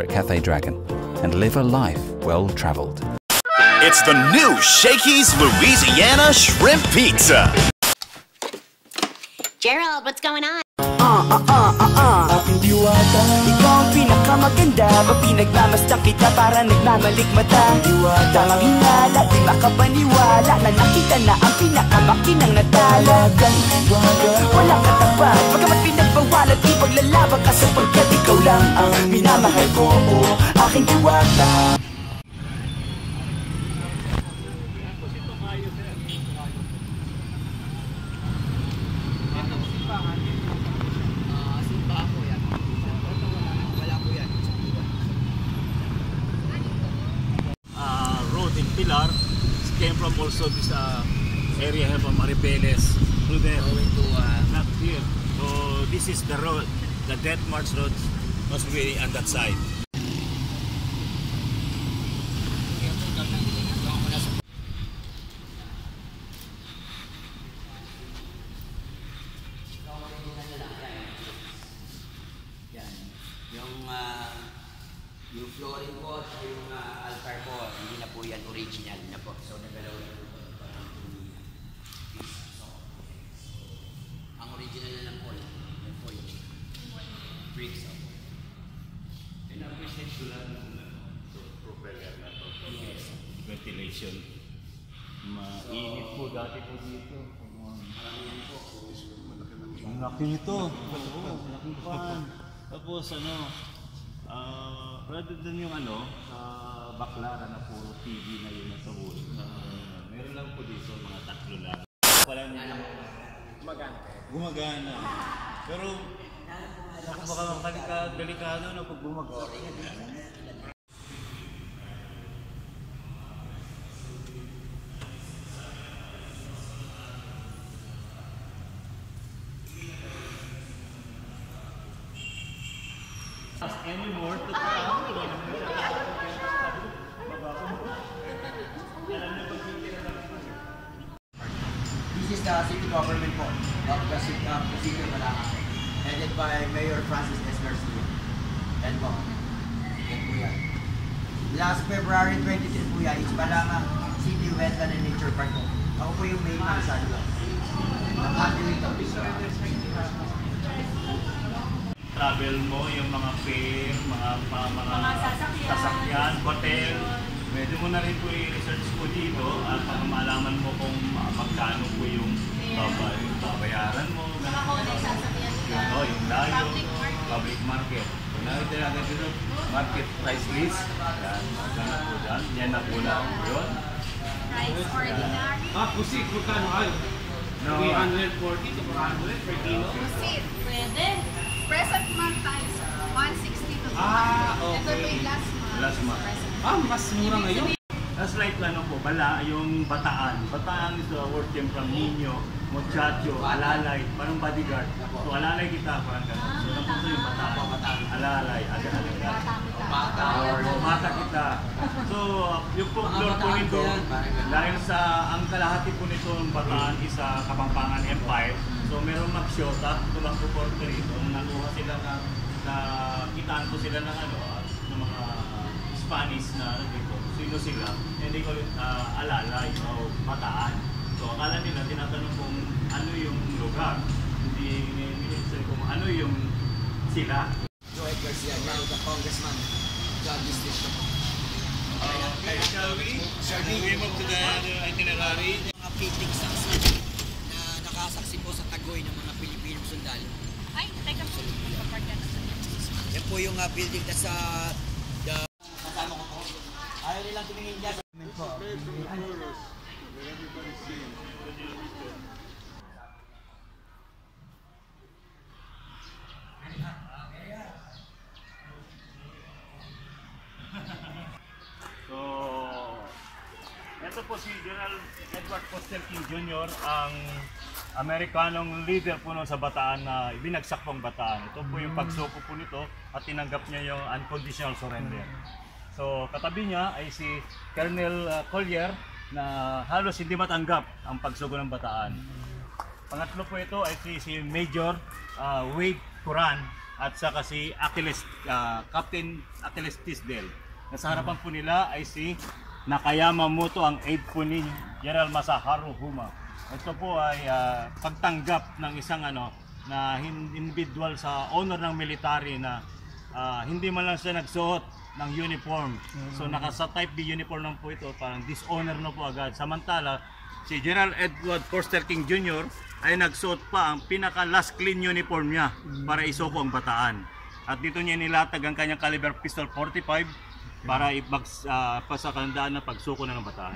at Cafe Dragon and live a life well-traveled. It's the new Shakey's Louisiana Shrimp Pizza! Gerald, what's going on? Aking diwata, ikaw ang pinakamaganda. Mapinagmamastan kita para nagmamalikmata. Diwata, tamang hinala, di makapaniwala na nakita na ang pinakamakinang natala. Talagang diwata, walang katapat, pagkamat pinagbawalan, ipaglalaban ka sapagkat ikaw lang ang minamahal ko, oh, aking diwata. Came from also this area here from Mariveles through there going to not here. So this is the road, the Death March Road must be on that side. Yung flooring po at yung altar po, hindi na po yan original na po. So nagalawin po parang tumiya. Ang original na lang po, yung po yung bricks up. Pinapresent ko lang yung propeller na po. Yes. Ventilation. Mainit po dati po dito. Malakihan po. Malaki nito. Malaking pan. Tapos ano, rather than yung ano, sa Baclara na puro TV na yun na sa wood. Meron lang po dito mga tatlo lang. Walang gumagana. Gumagana. Pero ako baka delikado na pag bumagsak. Any more to come? This is the city government board of the city of Malacca, headed by Mayor Francis Esmeralda. And po, last February 23 po yan, it's Malacca City Wetland and Nature Park po. Ako po yung main man sa doon. Nag-adulate ako sa travel mo, yung mga fare, mga sasakyan, hotel. Pwede mo na rin po i-research po dito at para malaman mo kung magkano po yung babayaran mo. Yung layo, public market. Kung nakita natin dito, market price list. Yan, magkano po dyan. Yan na po lang yun. Price ordinary. Pusit, magkano kayo? 340 to 400 per kilo. Pusit, pwede. Present month tayo, sir. 160 to 200. Okay. Ito po yung last month. Last month. Mas mura ngayon. That's right, ano po, bala, yung Bataan. Bataan is the word came from Niño, Muchacho, Alalay, parang bodyguard. So, Alalay kita, parang gano'n. So, napunta yung Bataan. Alalay, Alalay. Bata. Bata kita. So, yung folklore po nito, dahil sa, ang kalahati po nito ng Bataan is sa Kapampangan Empire. So meron magsyota, tumakbo po rito, nakuha sila na kitaan po sila ng ano, ng mga Spanish na dito, sino sila, hindi ko alalay o Bataan. So akala nila, tinatanong kung ano yung lugar, hindi sila kung ano yung sila. Joey Garcia, now the Congressman, John Dizon. Shall we move to the itinerary? Mga pitings sa city. Nakasaksi po sa tagoy ng mga Pilipinong sundalo. Ay, teka po. Yan po yung building na sa... Kasama ko po. Ayaw nilang tumingin niya. Comment po. So, ito po si General Edward Foster King Jr. ang Amerikanong leader po sa Bataan na binagsak pong Bataan. Ito po yung pagsuko po nito at tinanggap niya yung unconditional surrender. So katabi niya ay si Colonel Collier na halos hindi matanggap ang pagsuko ng Bataan. Pangatlo po ito ay si Major Wade Curran at saka si Achilles, Captain Achilles Tisdel. Nasa harapan po nila ay si Nakayama Muto, ang aide po ni General Masaharu Huma. Ito po ay pagtanggap ng isang na individual sa honor ng military na hindi man lang siya nagsuot ng uniform. So nakasa type B uniform lang po ito, parang dishonor na po agad. Samantala, si General Edward Foster King Jr. ay nagsuot pa ang pinaka last clean uniform niya para isuko ang Bataan. At dito niya nilatag ang kanyang caliber pistol 45 para ipasakandaan ng pagsuko na ng Bataan.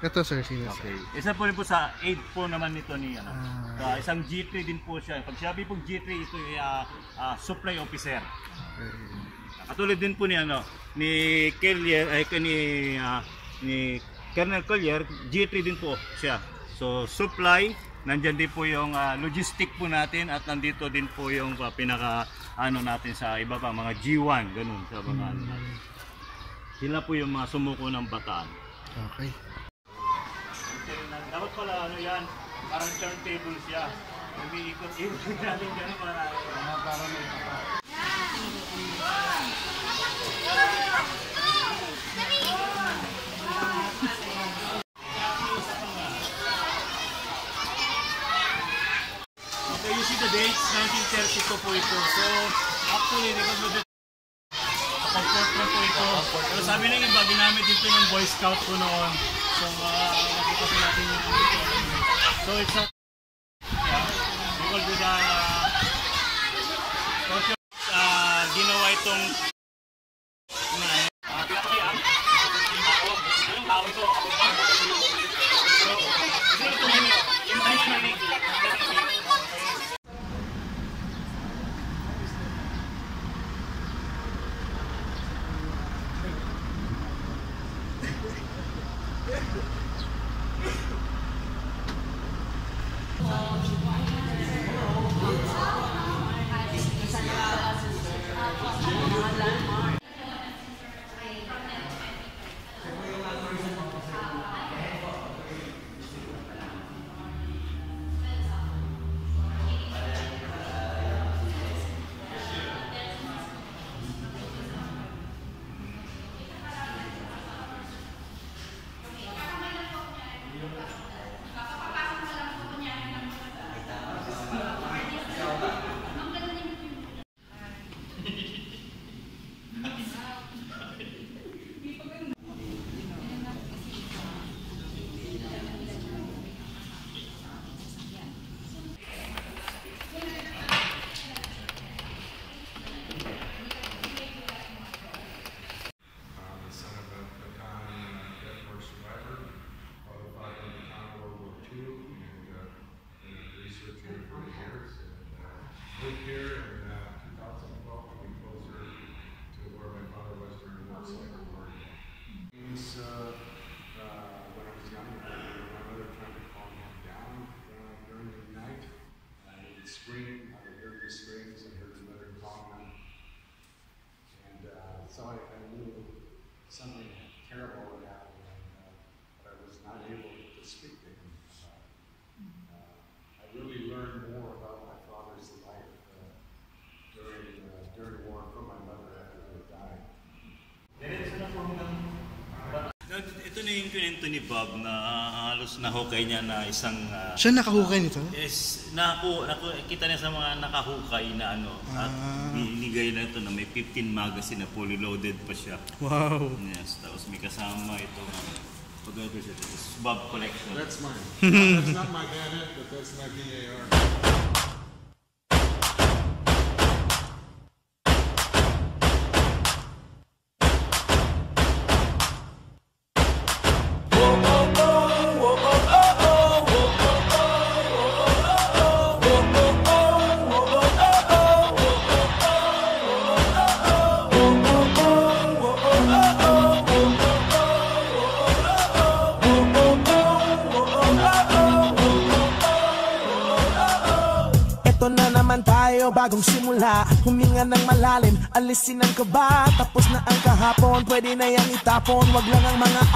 Ito sir, sino okay. Isa po rin po sa aid po naman nito ni isang G3 din po siya. Pag sabi pong G3, ito ay supply officer. Okay. Katulad din po ni ni Colonel Collier, G3 din po siya. So supply, nandiyan din po yung logistic po natin at nandito din po yung pinaka natin sa iba pa, mga G1, ganun sa mga natin. Sila po yung mga sumuko ng Bataan. Okay. Dapat pala yan, parang turntable siya. Umiikot-ikot natin dyan para parang may papa. You see the dates, 1932 po ito. So, actually, di ba pag-portman po ito. Pero sabi na iba, ginamit dito ng Boy Scout po noon. So, nakita po natin yung dito. So, it's a... we will do the... ginawa itong... anong tao ito? So, ni Bob na halos nahukay niya na isang... siya nakahukay nito? Yes, nakita niya sa mga nakahukay na at binigay na ito na may 15 magazine na fully loaded pa siya. Wow! Yes, tapos may kasama itong Bob collection. That's mine. That's not my gadget, but that's my VAR. araw bagong simula. Huminga ng malalim, alisin ang kaba. Tapos na ang kahapon, pwede na yan itapon. Wag lang ang mga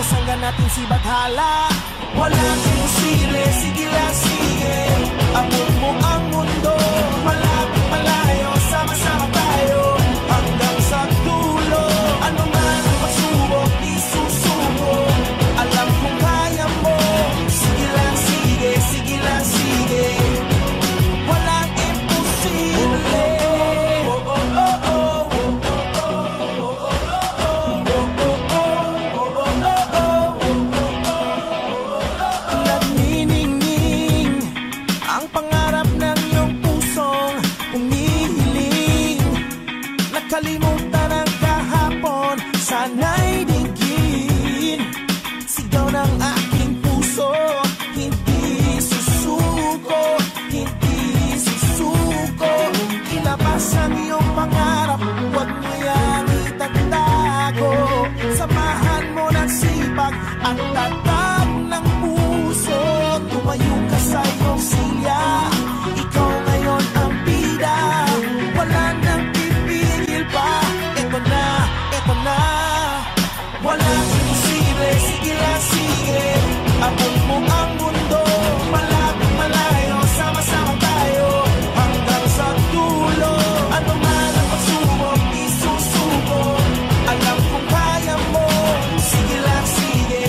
Kasangga natin si Bathala. Walang imposible, sige lang sige. Abot mo ang mundo, malapit malayo, sama-sama tayo. Hanggang sa dulo, ano man ang pagsubok, di susuko. Alam kong kaya mo, sige lang sige, sige lang sige. Walang imposible. Ang tatag ng puso, tumayo ka sa iyong silya. Ikaw ngayon ang bida, wala nang pipigil pa. Eto na, walang imposible, sige lang sige. Abot mo ang mundo, malapit malayo, sama-sama tayo. Hanggang sa dulo, ano man ang pagsubok, isusuko. Alam kong kaya mo, sige lang sige.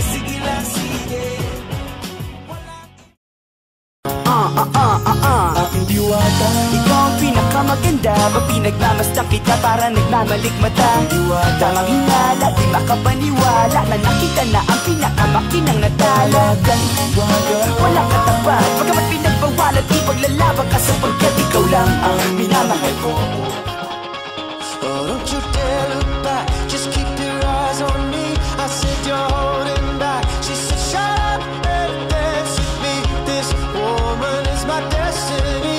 Aking diwata, ikaw ang pinakamaganda. Mapinagmamastan kita para nagmamalik mata. Tamang hinala, di makapaniwala na nakita na ang pinakamakinang natala. Walang katapat, pagkamat pinagbawalan. Di paglalaban ka sapagkat ikaw lang ang minamahal ko. Oh, don't you dare look back, just keep your eyes on me. I said you're holding back, she said shut up. My destiny.